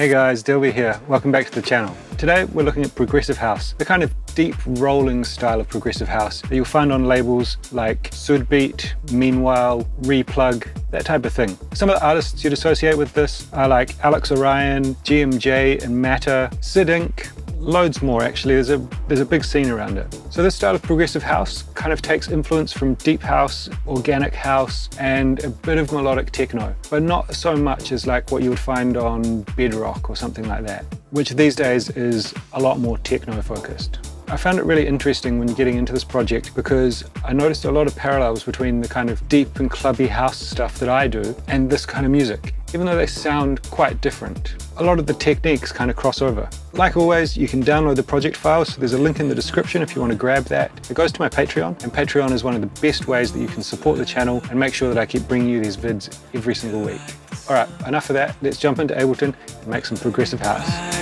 Hey guys, Dilby here. Welcome back to the channel. Today we're looking at progressive house, the kind of deep rolling style of progressive house that you'll find on labels like Sudbeat, Meanwhile, Replug, that type of thing. Some of the artists you'd associate with this are like Alex O'Rion, GMJ and Matter, Cid Inc, loads more actually. There's a big scene around it. So this style of progressive house kind of takes influence from deep house, organic house, and a bit of melodic techno, but not so much as like what you would find on Bedrock or something like that, which these days is a lot more techno focused. I found it really interesting when getting into this project because I noticed a lot of parallels between the kind of deep and clubby house stuff that I do and this kind of music, even though they sound quite different. A lot of the techniques kind of cross over. Like always, you can download the project file, so there's a link in the description if you want to grab that. It goes to my Patreon, and Patreon is one of the best ways that you can support the channel and make sure that I keep bringing you these vids every single week. All right, enough of that. Let's jump into Ableton and make some progressive house.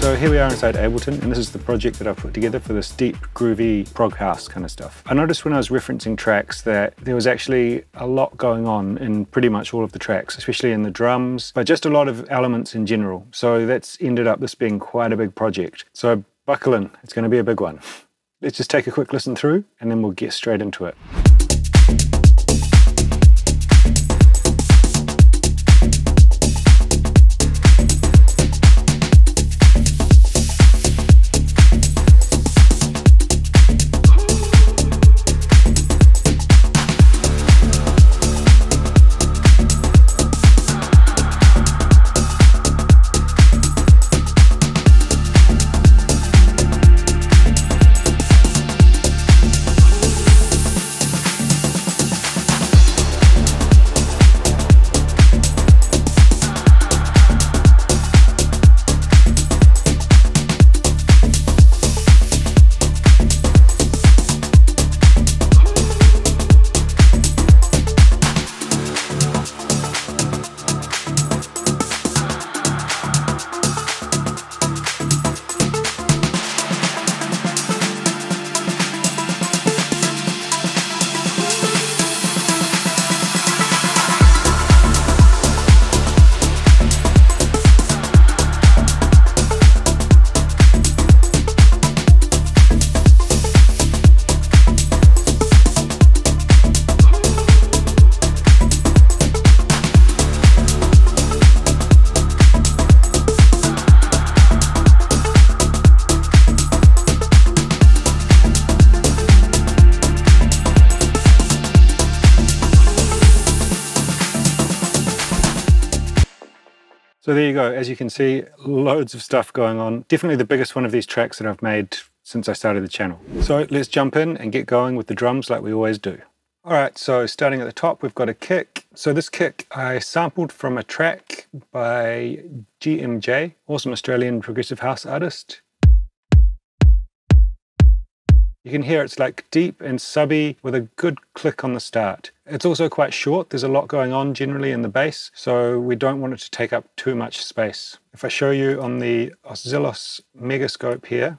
So here we are inside Ableton, and this is the project that I've put together for this deep, groovy, prog house kind of stuff. I noticed when I was referencing tracks that there was actually a lot going on in pretty much all of the tracks, especially in the drums, but just a lot of elements in general. So that's ended up this being quite a big project. So buckle in, it's going to be a big one. Let's just take a quick listen through, and then we'll get straight into it. So there you go, as you can see, loads of stuff going on. Definitely the biggest one of these tracks that I've made since I started the channel. So let's jump in and get going with the drums like we always do. All right, so starting at the top, we've got a kick. So this kick I sampled from a track by GMJ, awesome Australian progressive house artist. You can hear it's like deep and subby with a good click on the start. It's also quite short. There's a lot going on generally in the bass, so we don't want it to take up too much space. If I show you on the Oszillos Megascope here,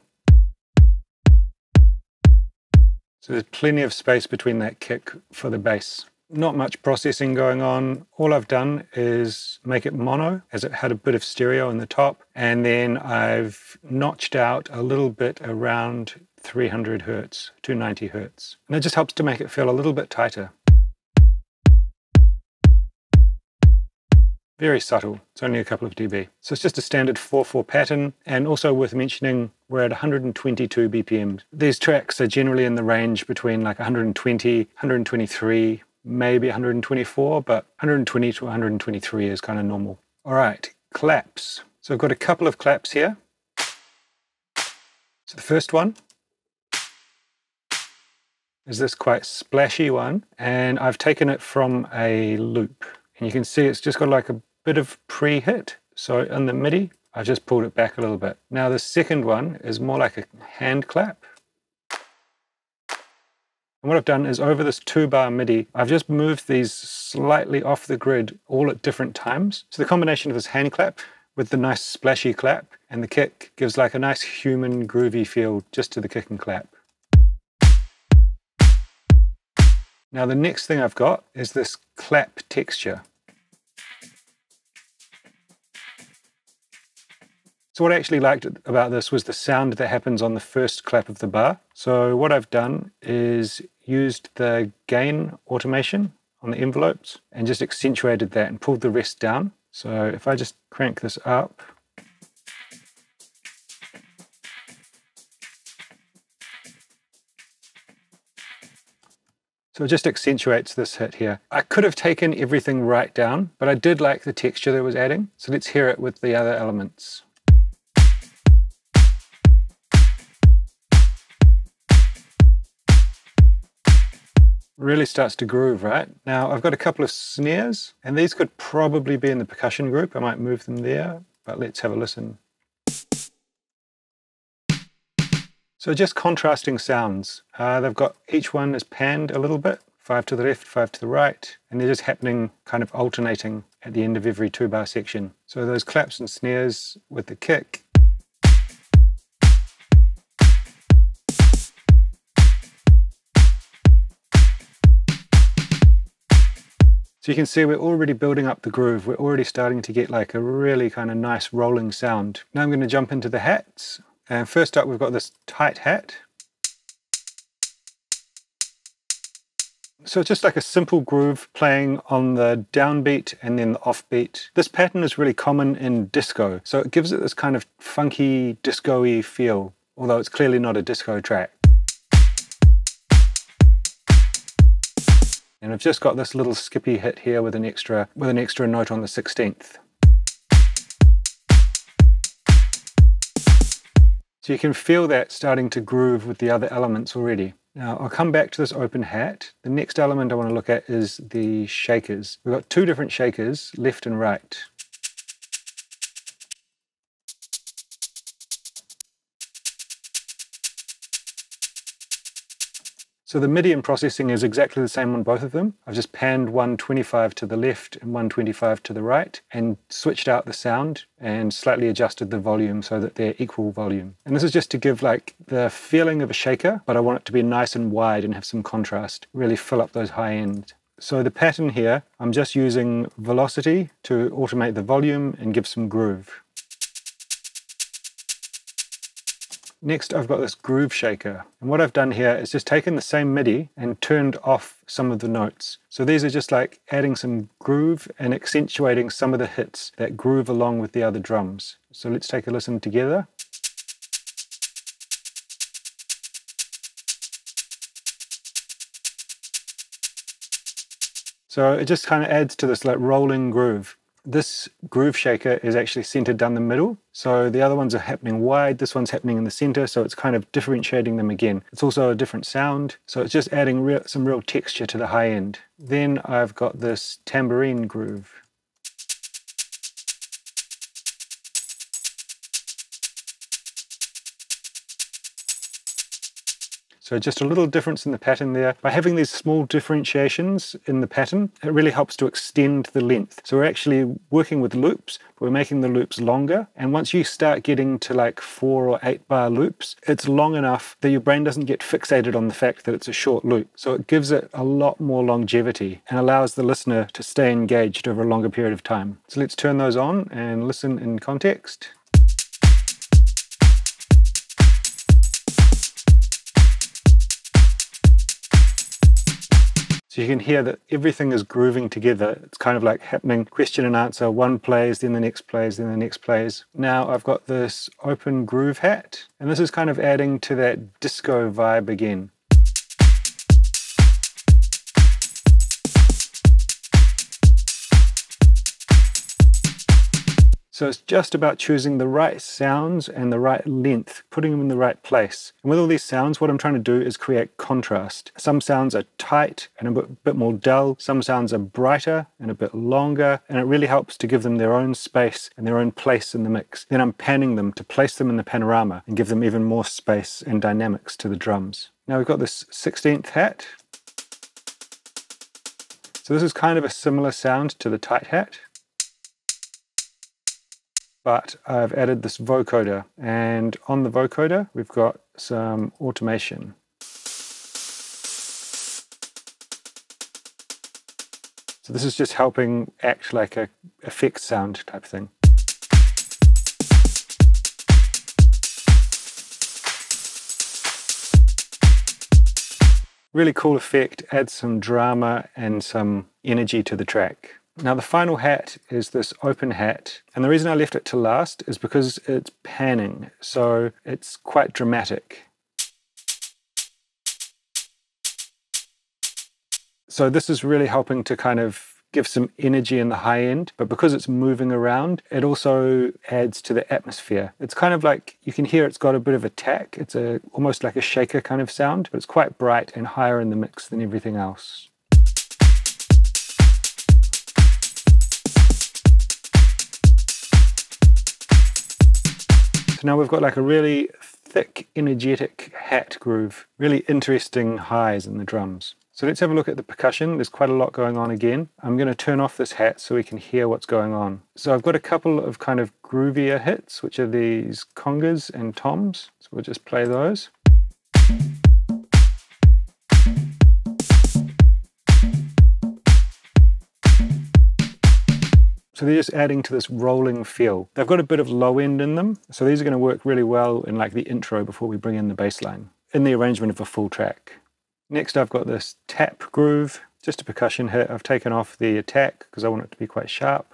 so there's plenty of space between that kick for the bass. Not much processing going on. All I've done is make it mono, as it had a bit of stereo in the top, and then I've notched out a little bit around 300 hertz, 290 hertz. And it just helps to make it feel a little bit tighter. Very subtle, it's only a couple of dB. So it's just a standard 4-4 pattern, and also worth mentioning, we're at 122 BPM. These tracks are generally in the range between like 120, 123, maybe 124, but 120 to 123 is kind of normal. All right, claps. So I've got a couple of claps here. So the first one is this quite splashy one, and I've taken it from a loop. And you can see it's just got like a bit of pre-hit. So in the MIDI, I've just pulled it back a little bit. Now the second one is more like a hand clap. And what I've done is over this 2-bar MIDI, I've just moved these slightly off the grid all at different times. So the combination of this hand clap with the nice splashy clap and the kick gives like a nice human groovy feel just to the kick and clap. Now the next thing I've got is this clap texture. So what I actually liked about this was the sound that happens on the first clap of the bar. So what I've done is used the gain automation on the envelopes and just accentuated that and pulled the rest down. So if I just crank this up, so it just accentuates this hit here. I could have taken everything right down, but I did like the texture that it was adding. So let's hear it with the other elements. Really starts to groove, right? Now I've got a couple of snares, and these could probably be in the percussion group. I might move them there, but let's have a listen. So just contrasting sounds. They've got, each one is panned a little bit, 5 to the left, 5 to the right, and they're just happening, kind of alternating at the end of every 2-bar section. So those claps and snares with the kick. So you can see we're already building up the groove. We're already starting to get like a really kind of nice rolling sound. Now I'm going to jump into the hats. And first up, we've got this tight hat. So it's just like a simple groove playing on the downbeat and then the offbeat. This pattern is really common in disco, so it gives it this kind of funky disco-y feel, although it's clearly not a disco track. And I've just got this little skippy hit here with an extra note on the 16th. So you can feel that starting to groove with the other elements already. Now I'll come back to this open hat. The next element I want to look at is the shakers. We've got two different shakers, left and right. So the MIDI and processing is exactly the same on both of them. I've just panned 125 to the left and 125 to the right and switched out the sound and slightly adjusted the volume so that they're equal volume. And this is just to give like the feeling of a shaker, but I want it to be nice and wide and have some contrast, really fill up those high ends. So the pattern here, I'm just using velocity to automate the volume and give some groove. Next, I've got this groove shaker. And what I've done here is just taken the same MIDI and turned off some of the notes. So these are just like adding some groove and accentuating some of the hits that groove along with the other drums. So let's take a listen together. So it just kind of adds to this like rolling groove. This groove shaker is actually centered down the middle. So the other ones are happening wide, this one's happening in the center, so it's kind of differentiating them again. It's also a different sound, so it's just adding some real texture to the high end. Then I've got this tambourine groove. So just a little difference in the pattern there. By having these small differentiations in the pattern, it really helps to extend the length. So we're actually working with loops, but we're making the loops longer. And once you start getting to like 4 or 8-bar loops, it's long enough that your brain doesn't get fixated on the fact that it's a short loop. So it gives it a lot more longevity and allows the listener to stay engaged over a longer period of time. So let's turn those on and listen in context. So you can hear that everything is grooving together. It's kind of like happening question and answer. One plays, then the next plays, then the next plays. Now I've got this open groove hat, and this is kind of adding to that disco vibe again. So it's just about choosing the right sounds and the right length, putting them in the right place. And with all these sounds, what I'm trying to do is create contrast. Some sounds are tight and a bit more dull. Some sounds are brighter and a bit longer. And it really helps to give them their own space and their own place in the mix. Then I'm panning them to place them in the panorama and give them even more space and dynamics to the drums. Now we've got this 16th hat. So this is kind of a similar sound to the tight hat, but I've added this vocoder, and on the vocoder we've got some automation. So this is just helping act like a effect sound type thing. Really cool effect, adds some drama and some energy to the track. Now the final hat is this open hat, and the reason I left it to last is because it's panning, so it's quite dramatic. So this is really helping to kind of give some energy in the high end, but because it's moving around, it also adds to the atmosphere. It's kind of like, you can hear it's got a bit of a tack. It's almost like a shaker kind of sound, but it's quite bright and higher in the mix than everything else. So now we've got like a really thick, energetic hat groove, really interesting highs in the drums. So let's have a look at the percussion. There's quite a lot going on again. I'm going to turn off this hat so we can hear what's going on. So I've got a couple of kind of groovier hits, which are these congas and toms. So we'll just play those. So they're just adding to this rolling feel. They've got a bit of low end in them, so these are going to work really well in like the intro before we bring in the bass line, in the arrangement of a full track. Next, I've got this tap groove, just a percussion hit. I've taken off the attack because I want it to be quite sharp.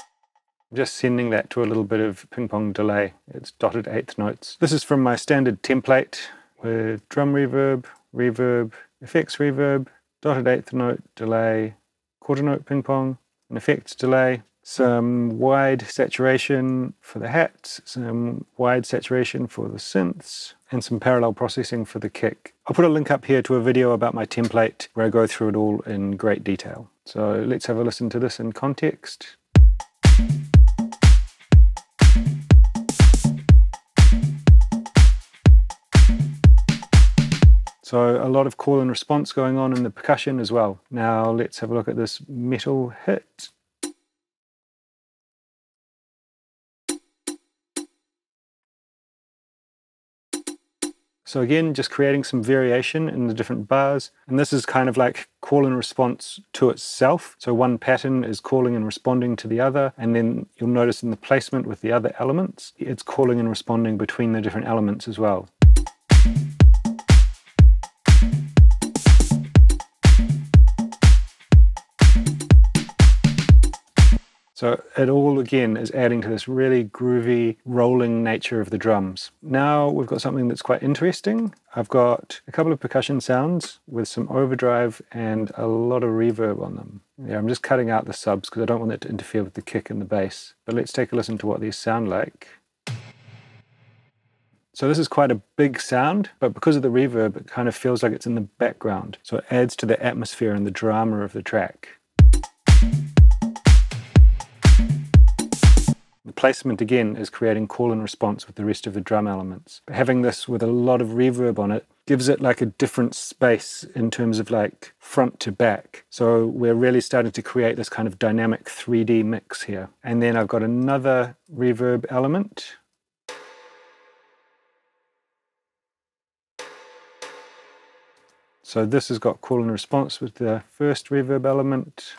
I'm just sending that to a little bit of ping-pong delay. It's dotted eighth notes. This is from my standard template with drum reverb, reverb, effects reverb, dotted eighth note delay, quarter note ping-pong, an effects delay. Some wide saturation for the hats, some wide saturation for the synths, and some parallel processing for the kick. I'll put a link up here to a video about my template where I go through it all in great detail. So let's have a listen to this in context. So a lot of call and response going on in the percussion as well. Now let's have a look at this metal hit. So again, just creating some variation in the different bars. And this is kind of like call and response to itself. So one pattern is calling and responding to the other. And then you'll notice in the placement with the other elements, it's calling and responding between the different elements as well. So it all, again, is adding to this really groovy, rolling nature of the drums. Now we've got something that's quite interesting. I've got a couple of percussion sounds with some overdrive and a lot of reverb on them. Yeah, I'm just cutting out the subs because I don't want it to interfere with the kick and the bass. But let's take a listen to what these sound like. So this is quite a big sound, but because of the reverb, it kind of feels like it's in the background. So it adds to the atmosphere and the drama of the track. The placement, again, is creating call and response with the rest of the drum elements. But having this with a lot of reverb on it gives it like a different space in terms of like front to back. So we're really starting to create this kind of dynamic 3D mix here. And then I've got another reverb element. So this has got call and response with the first reverb element.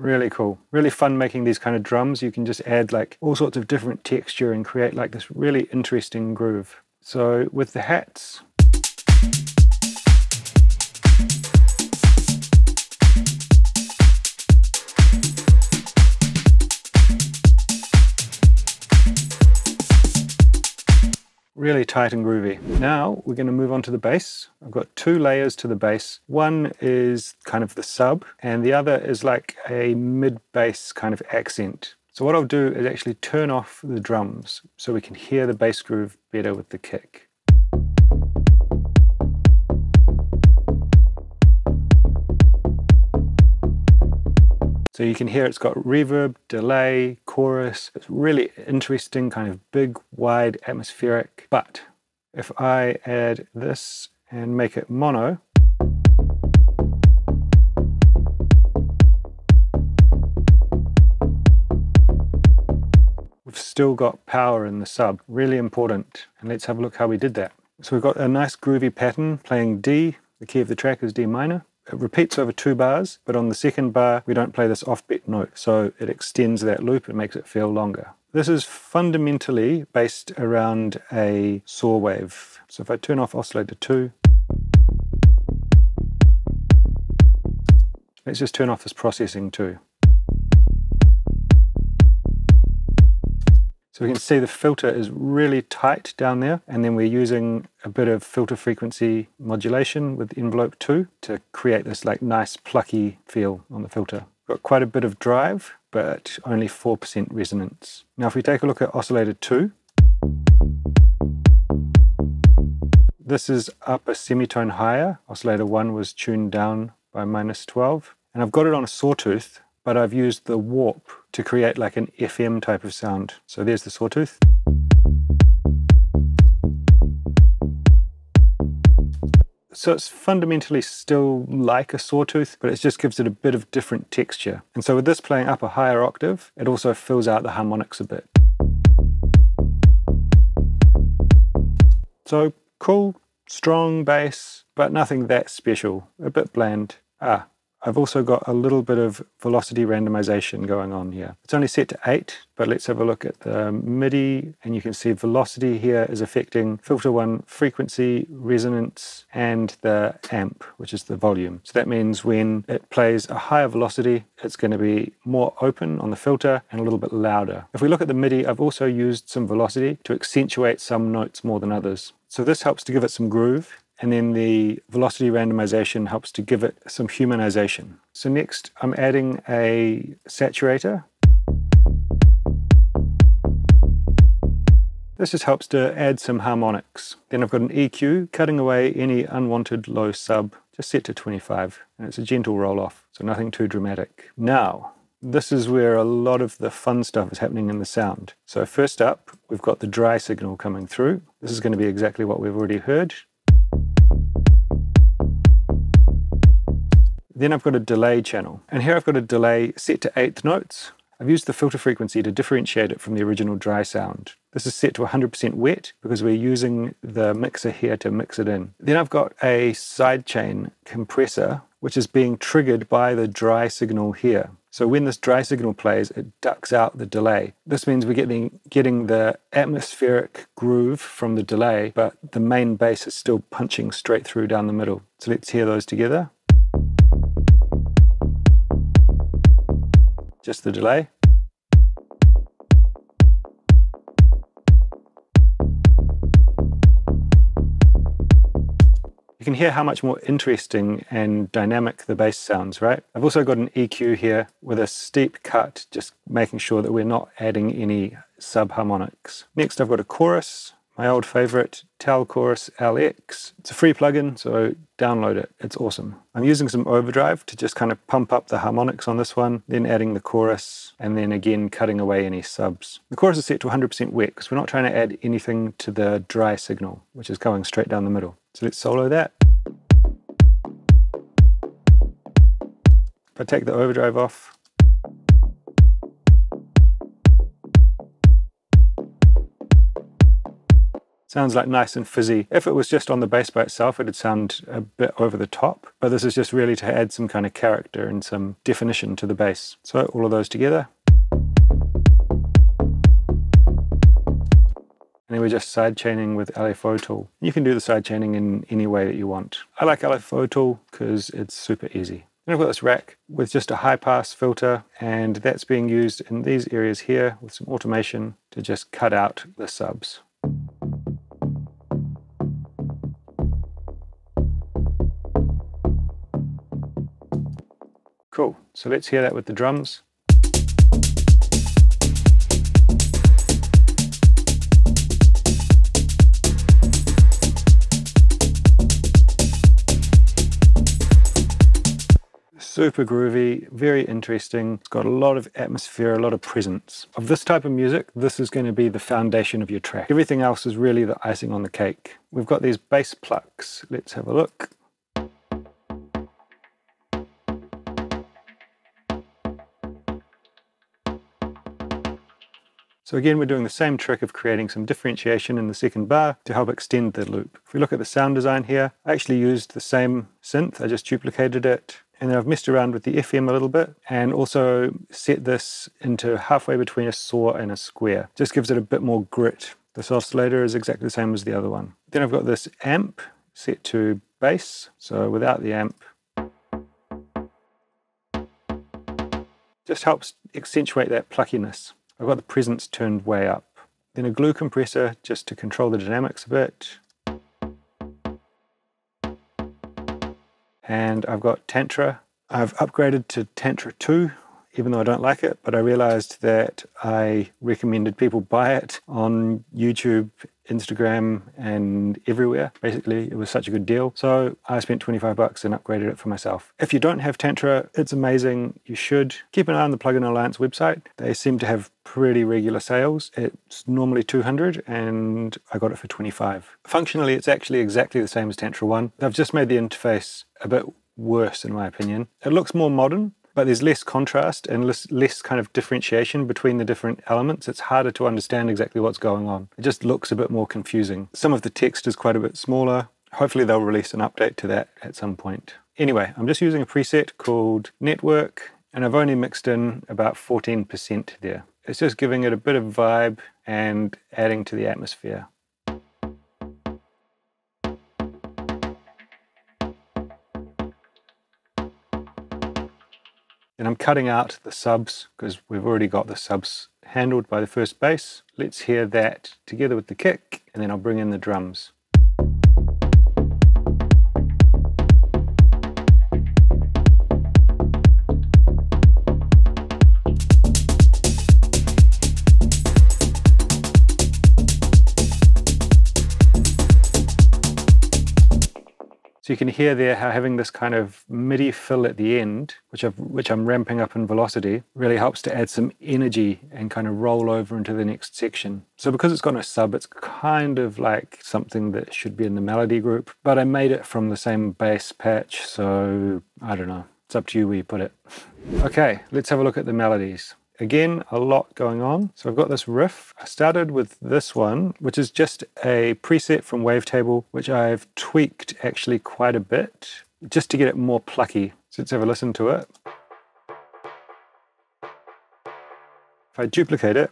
Really cool. Really fun making these kind of drums. You can just add like all sorts of different texture and create like this really interesting groove. So with the hats, really tight and groovy. Now we're going to move on to the bass. I've got two layers to the bass. One is kind of the sub and the other is like a mid-bass kind of accent. So what I'll do is actually turn off the drums so we can hear the bass groove better with the kick. So you can hear it's got reverb, delay, chorus. It's really interesting, kind of big, wide, atmospheric, but If I add this and make it mono, we've still got power in the sub, really important. And let's have a look how we did that. So we've got a nice groovy pattern playing D. The key of the track is D minor. It repeats over two bars, but on the second bar, we don't play this offbeat note, so it extends that loop, it makes it feel longer. This is fundamentally based around a saw wave. So if I turn off oscillator 2, let's just turn off this processing too. So we can see the filter is really tight down there, and then we're using a bit of filter frequency modulation with envelope 2 to create this like nice plucky feel on the filter. Got quite a bit of drive, but only 4% resonance. Now if we take a look at oscillator 2, this is up a semitone higher. Oscillator 1 was tuned down by -12, and I've got it on a sawtooth, but I've used the warp to create like an FM type of sound. So there's the sawtooth. So it's fundamentally still like a sawtooth, but it just gives it a bit of different texture. And so with this playing up a higher octave, it also fills out the harmonics a bit. So cool, strong bass, but nothing that special, a bit bland. I've also got a little bit of velocity randomization going on here. It's only set to 8, but let's have a look at the MIDI, and you can see velocity here is affecting filter 1 frequency, resonance, and the amp, which is the volume. So that means when it plays a higher velocity, it's going to be more open on the filter and a little bit louder. If we look at the MIDI, I've also used some velocity to accentuate some notes more than others. So this helps to give it some groove. And then the velocity randomization helps to give it some humanization. So next, I'm adding a saturator. This just helps to add some harmonics. Then I've got an EQ, cutting away any unwanted low sub, just set to 25. And it's a gentle roll off, so nothing too dramatic. Now, this is where a lot of the fun stuff is happening in the sound. So first up, we've got the dry signal coming through. This is going to be exactly what we've already heard. Then I've got a delay channel, and here I've got a delay set to 8th notes. I've used the filter frequency to differentiate it from the original dry sound. This is set to 100% wet because we're using the mixer here to mix it in. Then I've got a sidechain compressor, which is being triggered by the dry signal here. So when this dry signal plays, it ducks out the delay. This means we're getting the atmospheric groove from the delay, but the main bass is still punching straight through down the middle. So let's hear those together. Just the delay. You can hear how much more interesting and dynamic the bass sounds, right? I've also got an EQ here with a steep cut, just making sure that we're not adding any subharmonics. Next, I've got a chorus, my old favorite, Tal Chorus LX. It's a free plugin, so download it. It's awesome. I'm using some overdrive to just kind of pump up the harmonics on this one, then adding the chorus, and then again cutting away any subs. The chorus is set to 100% wet because we're not trying to add anything to the dry signal, which is going straight down the middle. So let's solo that. If I take the overdrive off, sounds like nice and fizzy. If it was just on the bass by itself, it'd sound a bit over the top, but this is just really to add some kind of character and some definition to the bass. So all of those together. And then we're just side-chaining with LFO Tool. You can do the side-chaining in any way that you want. I like LFO Tool because it's super easy. Then I've got this rack with just a high-pass filter, and that's being used in these areas here with some automation to just cut out the subs. Cool, so let's hear that with the drums. super groovy, very interesting. It's got a lot of atmosphere, a lot of presence. Of this type of music, this is going to be the foundation of your track. Everything else is really the icing on the cake. We've got these bass plucks. Let's have a look. So again, we're doing the same trick of creating some differentiation in the second bar to help extend the loop. If we look at the sound design here, I actually used the same synth, I just duplicated it, and then I've messed around with the FM a little bit and also set this into halfway between a saw and a square. Just gives it a bit more grit. This oscillator is exactly the same as the other one. Then I've got this amp set to bass, so without the amp. Just helps accentuate that pluckiness. I've got the presence turned way up. Then a glue compressor just to control the dynamics a bit. And I've got Tantra. I've upgraded to Tantra 2, even though I don't like it, but I realized that I recommended people buy it on YouTube, Instagram, and everywhere. Basically, it was such a good deal. So I spent $25 and upgraded it for myself. If you don't have Tantra, it's amazing. You should keep an eye on the Plugin Alliance website. They seem to have pretty regular sales. It's normally $200 and I got it for $25. Functionally, it's actually exactly the same as Tantra 1. They've just made the interface a bit worse, in my opinion. It looks more modern, but there's less contrast and less kind of differentiation between the different elements. It's harder to understand exactly what's going on. It just looks a bit more confusing. Some of the text is quite a bit smaller. Hopefully they'll release an update to that at some point. Anyway, I'm just using a preset called Network, and I've only mixed in about 14% there. It's just giving it a bit of vibe and adding to the atmosphere. And I'm cutting out the subs because we've already got the subs handled by the first bass. Let's hear that together with the kick, and then I'll bring in the drums. So you can hear there how having this kind of MIDI fill at the end, which I'm ramping up in velocity, really helps to add some energy and kind of roll over into the next section. So because it's got a sub, it's kind of like something that should be in the melody group, but I made it from the same bass patch, so I don't know. It's up to you where you put it. Okay, let's have a look at the melodies. Again, a lot going on. So I've got this riff. I started with this one, which is just a preset from Wavetable, which I've tweaked actually quite a bit, just to get it more plucky. So let's have a listen to it. If I duplicate it,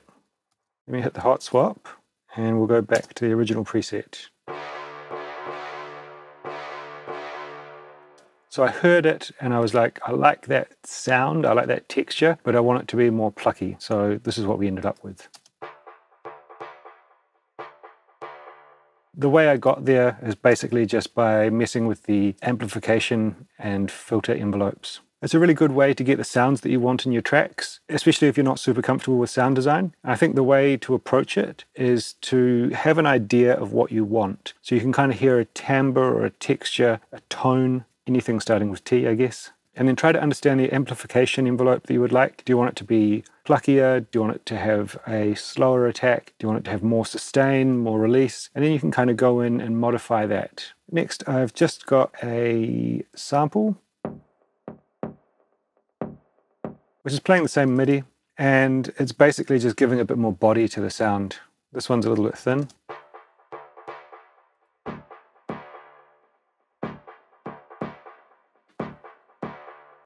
let me hit the hot swap, and we'll go back to the original preset. So I heard it and I was like, I like that sound, I like that texture, but I want it to be more plucky. So this is what we ended up with. The way I got there is basically just by messing with the amplification and filter envelopes. It's a really good way to get the sounds that you want in your tracks, especially if you're not super comfortable with sound design. I think the way to approach it is to have an idea of what you want. So you can kind of hear a timbre or a texture, a tone, anything starting with T, I guess. And then try to understand the amplification envelope that you would like. Do you want it to be pluckier? Do you want it to have a slower attack? Do you want it to have more sustain, more release? And then you can kind of go in and modify that. Next, I've just got a sample, which is playing the same MIDI, and it's basically just giving a bit more body to the sound. This one's a little bit thin.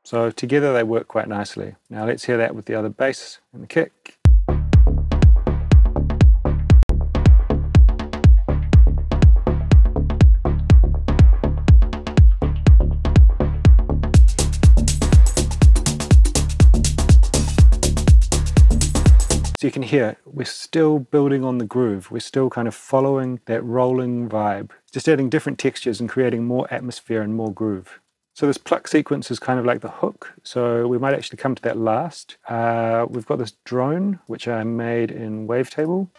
So together they work quite nicely. Now let's hear that with the other bass and the kick. So you can hear we're still building on the groove. We're still kind of following that rolling vibe, just adding different textures and creating more atmosphere and more groove. So this pluck sequence is kind of like the hook, so we might actually come to that last. We've got this drone, which I made in Wavetable.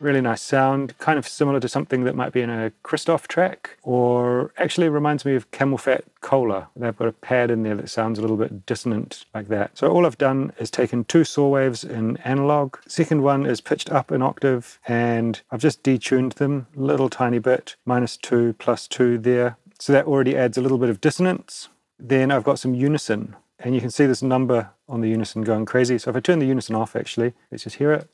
Really nice sound, kind of similar to something that might be in a Christoph track, or actually reminds me of Camel Fat Cola. They've got a pad in there that sounds a little bit dissonant like that. So all I've done is taken two saw waves in analog. Second one is pitched up an octave, and I've just detuned them a little tiny bit, -2, +2 there. So that already adds a little bit of dissonance. Then I've got some unison, and you can see this number on the unison going crazy. So if I turn the unison off, actually, let's just hear it.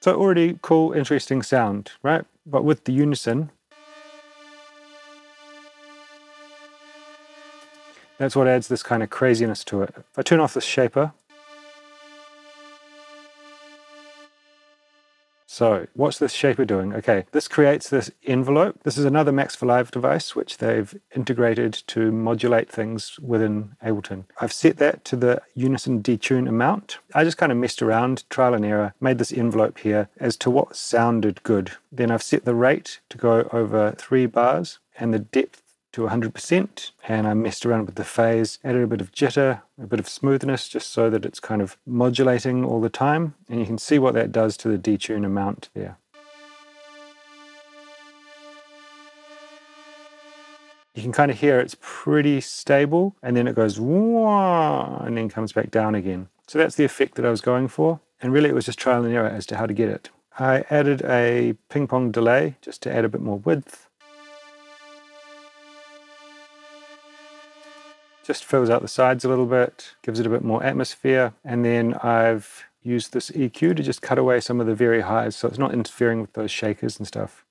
So already cool, interesting sound, right? But with the unison, that's what adds this kind of craziness to it. If I turn off the shaper, so what's this shaper doing? Okay, this creates this envelope. This is another Max for Live device, which they've integrated to modulate things within Ableton. I've set that to the unison detune amount. I just kind of messed around, trial and error, made this envelope here as to what sounded good. Then I've set the rate to go over 3 bars and the depth to 100%, and I messed around with the phase, added a bit of jitter, a bit of smoothness, just so that it's kind of modulating all the time, and you can see what that does to the detune amount there. You can kind of hear it's pretty stable, and then it goes wah, and then comes back down again. So that's the effect that I was going for, and really it was just trial and error as to how to get it. I added a ping pong delay just to add a bit more width. Just fills out the sides a little bit, gives it a bit more atmosphere, and then I've used this EQ to just cut away some of the very highs so it's not interfering with those shakers and stuff.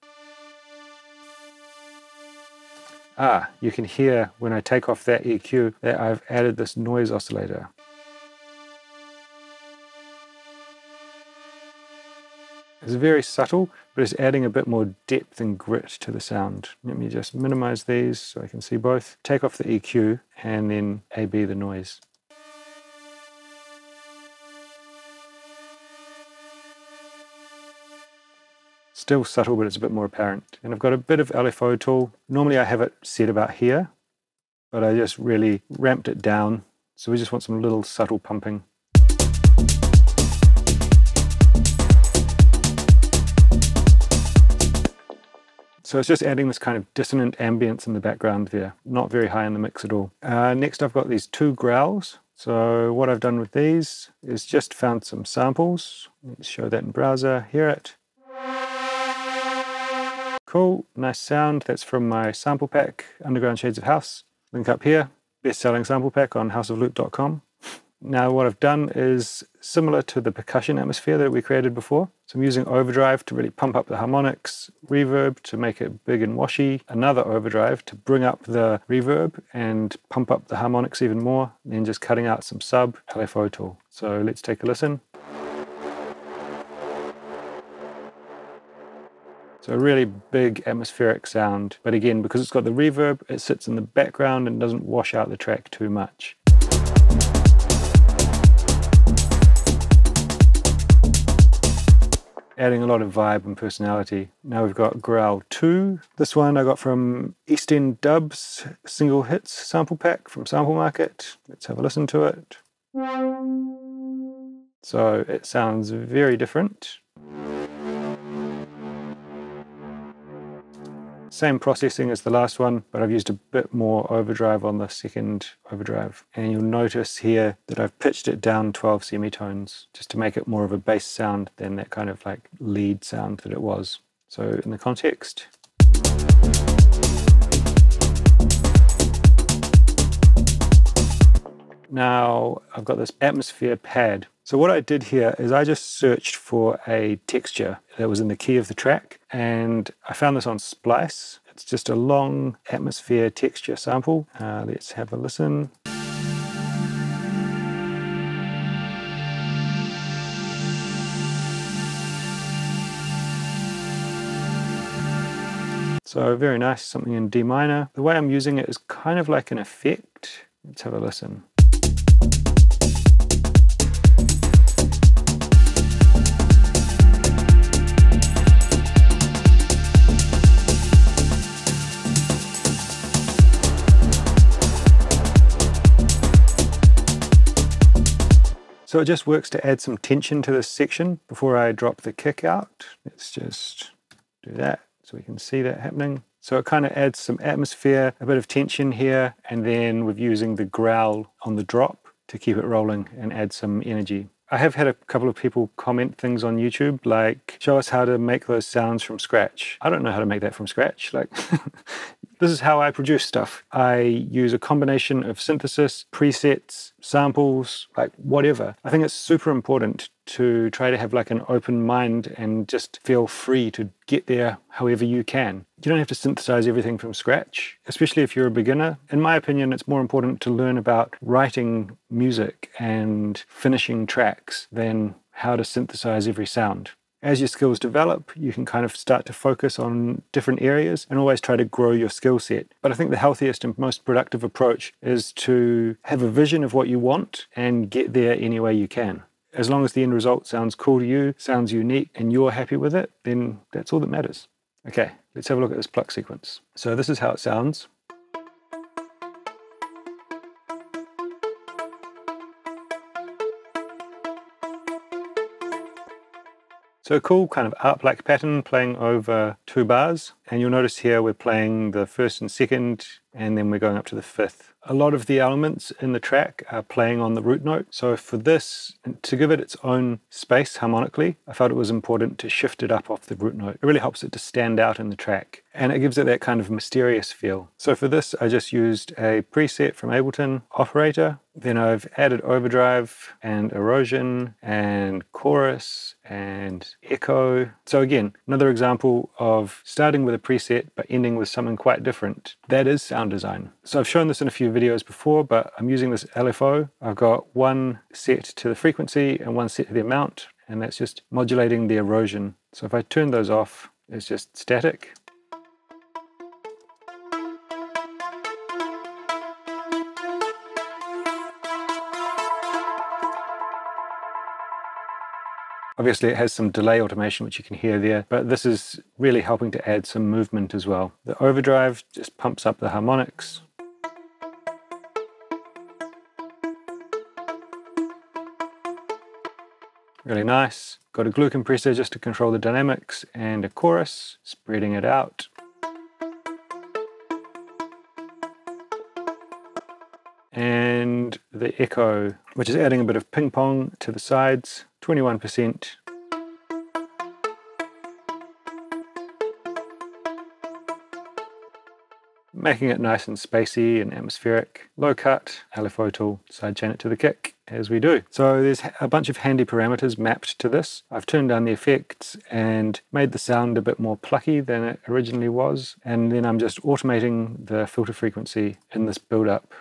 Ah, you can hear when I take off that EQ that I've added this noise oscillator. It's very subtle, but it's adding a bit more depth and grit to the sound. Let me just minimize these so I can see both. Take off the EQ and then AB the noise. Still subtle, but it's a bit more apparent. And I've got a bit of LFO tool. Normally I have it set about here, but I just really ramped it down. So we just want some little subtle pumping. So it's just adding this kind of dissonant ambience in the background there. Not very high in the mix at all. Next I've got these 2 growls. So what I've done with these is just found some samples. Let's show that in browser, hear it. Cool, nice sound. That's from my sample pack, Underground Shades of House. Link up here, best-selling sample pack on houseofloop.com. Now what I've done is similar to the percussion atmosphere that we created before. So I'm using overdrive to really pump up the harmonics, reverb to make it big and washy, another overdrive to bring up the reverb and pump up the harmonics even more, and then just cutting out some sub LFO tool. So let's take a listen. So a really big atmospheric sound, but again, because it's got the reverb, it sits in the background and doesn't wash out the track too much. Adding a lot of vibe and personality. Now we've got Growl 2. This one I got from East End Dubs Single Hits Sample Pack from Sample Market. Let's have a listen to it. So it sounds very different. Same processing as the last one, but I've used a bit more overdrive on the second overdrive. And you'll notice here that I've pitched it down 12 semitones just to make it more of a bass sound than that kind of like lead sound that it was. So in the context. Now I've got this atmosphere pad. So what I did here is I just searched for a texture that was in the key of the track, and I found this on Splice. It's just a long atmosphere texture sample. Let's have a listen. So very nice, something in D minor. The way I'm using it is kind of like an effect. Let's have a listen. So it just works to add some tension to this section before I drop the kick out. Let's just do that so we can see that happening. So it kind of adds some atmosphere, a bit of tension here, and then we're using the growl on the drop to keep it rolling and add some energy. I have had a couple of people comment things on YouTube like, show us how to make those sounds from scratch. I don't know how to make that from scratch. Like, this is how I produce stuff. I use a combination of synthesis, presets, samples, like whatever. I think it's super important to try to have like an open mind and just feel free to get there however you can. You don't have to synthesize everything from scratch, especially if you're a beginner. In my opinion, it's more important to learn about writing music and finishing tracks than how to synthesize every sound. As your skills develop, you can kind of start to focus on different areas and always try to grow your skill set. But I think the healthiest and most productive approach is to have a vision of what you want and get there any way you can. As long as the end result sounds cool to you, sounds unique, and you're happy with it, then that's all that matters. Okay, let's have a look at this pluck sequence. So this is how it sounds. So a cool kind of art black pattern playing over two bars. And you'll notice here we're playing the first and second, and then we're going up to the fifth. A lot of the elements in the track are playing on the root note. So for this, to give it its own space harmonically, I felt it was important to shift it up off the root note. It really helps it to stand out in the track, and it gives it that kind of mysterious feel. So for this, I just used a preset from Ableton, Operator. Then I've added overdrive and erosion and chorus and echo. So again, another example of starting with a preset but ending with something quite different. That is sound design. So I've shown this in a few videos before, but I'm using this LFO. I've got one set to the frequency and one set to the amount, and that's just modulating the erosion. So if I turn those off, it's just static. Obviously it has some delay automation, which you can hear there, but this is really helping to add some movement as well. The overdrive just pumps up the harmonics. Really nice. Got a glue compressor just to control the dynamics and a chorus, spreading it out. And the echo, which is adding a bit of ping pong to the sides, 21%. Making it nice and spacey and atmospheric. Low cut, LFO tool, sidechain it to the kick, as we do. So there's a bunch of handy parameters mapped to this. I've turned down the effects and made the sound a bit more plucky than it originally was. And then I'm just automating the filter frequency in this build-up.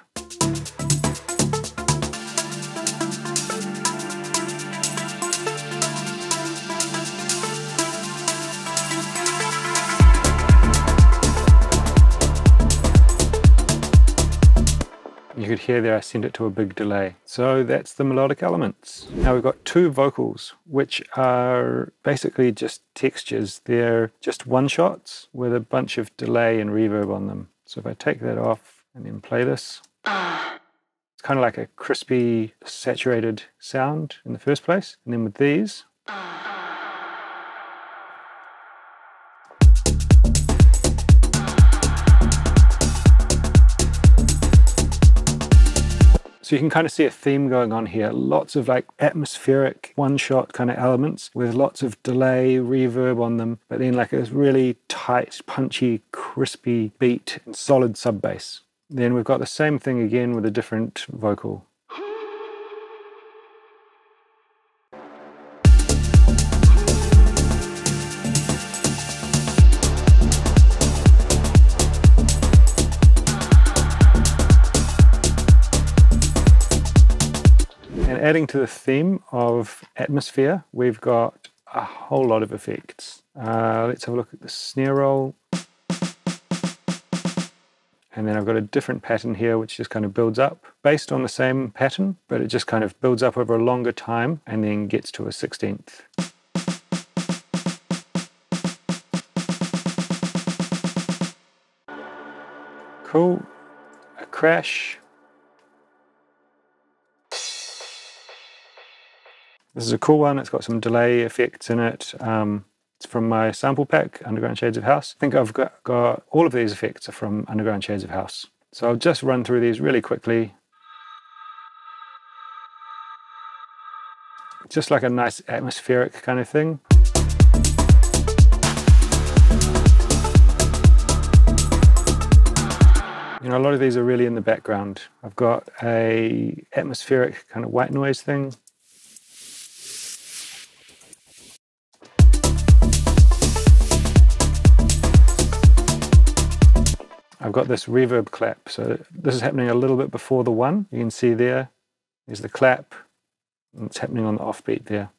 You could hear there I sent it to a big delay. So that's the melodic elements. Now we've got two vocals, which are basically just textures. They're just one shots with a bunch of delay and reverb on them. So if I take that off and then play this, it's kind of like a crispy, saturated sound in the first place. And then with these, so you can kind of see a theme going on here. Lots of like atmospheric one-shot kind of elements with lots of delay, reverb on them, but then like a really tight, punchy, crispy beat and solid sub-bass. Then we've got the same thing again with a different vocal. Adding to the theme of atmosphere, we've got a whole lot of effects. Let's have a look at the snare roll. And then I've got a different pattern here, which just kind of builds up based on the same pattern, but it just kind of builds up over a longer time and then gets to a 16th. Cool. A crash. This is a cool one. It's got some delay effects in it. It's from my sample pack, Underground Shades of House. I think I've got all of these effects are from Underground Shades of House. So I'll just run through these really quickly. Just like a nice atmospheric kind of thing. You know, a lot of these are really in the background. I've got a atmospheric kind of white noise thing. I've got this reverb clap. So this is happening a little bit before the one. You can see there is the clap. And it's happening on the offbeat there.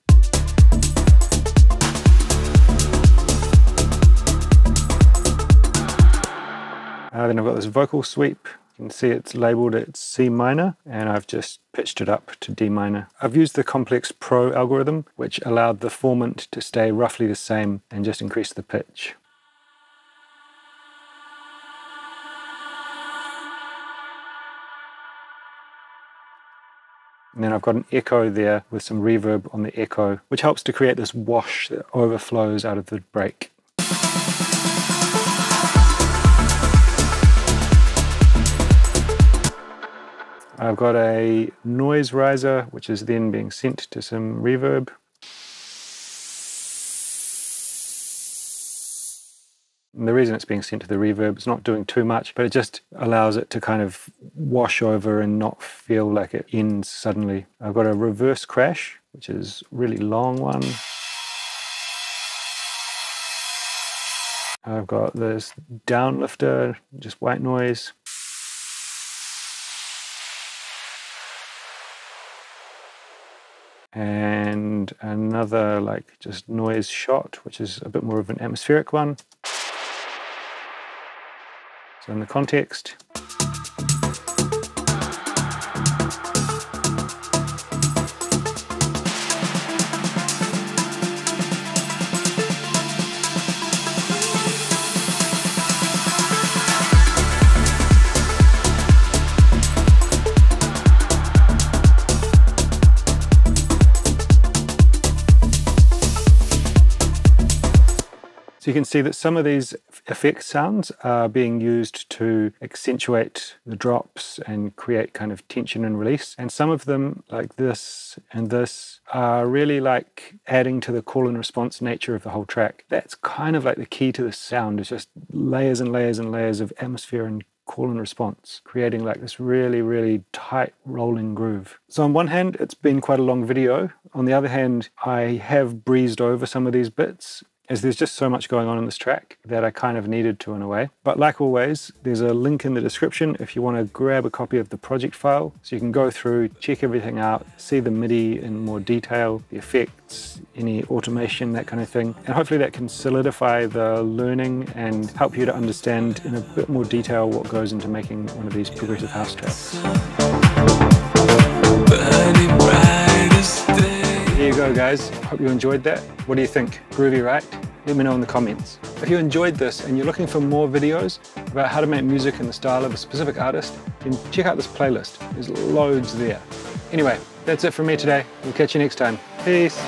Then I've got this vocal sweep. You can see it's labeled at C minor, and I've just pitched it up to D minor. I've used the Complex Pro algorithm, which allowed the formant to stay roughly the same and just increase the pitch. And then I've got an echo there with some reverb on the echo, which helps to create this wash that overflows out of the break. I've got a noise riser, which is then being sent to some reverb. And the reason it's being sent to the reverb, it's not doing too much, but it just allows it to kind of wash over and not feel like it ends suddenly. I've got a reverse crash, which is a really long one. I've got this downlifter, just white noise. And another like just noise shot, which is a bit more of an atmospheric one. So in the context. So you can see that some of these effect sounds are being used to accentuate the drops and create kind of tension and release. And some of them, like this and this, are really like adding to the call and response nature of the whole track. That's kind of like the key to the sound. It's just layers and layers and layers of atmosphere and call and response, creating like this really, really tight rolling groove. So on one hand, it's been quite a long video. On the other hand, I have breezed over some of these bits, as there's just so much going on in this track that I kind of needed to in a way. But like always, there's a link in the description if you want to grab a copy of the project file so you can go through, check everything out, see the MIDI in more detail, the effects, any automation, that kind of thing. And hopefully that can solidify the learning and help you to understand in a bit more detail what goes into making one of these progressive house tracks. There you go, guys. Hope you enjoyed that. What do you think? Groovy, right? Let me know in the comments. If you enjoyed this and you're looking for more videos about how to make music in the style of a specific artist, then check out this playlist. There's loads there. Anyway, that's it from me today. We'll catch you next time. Peace.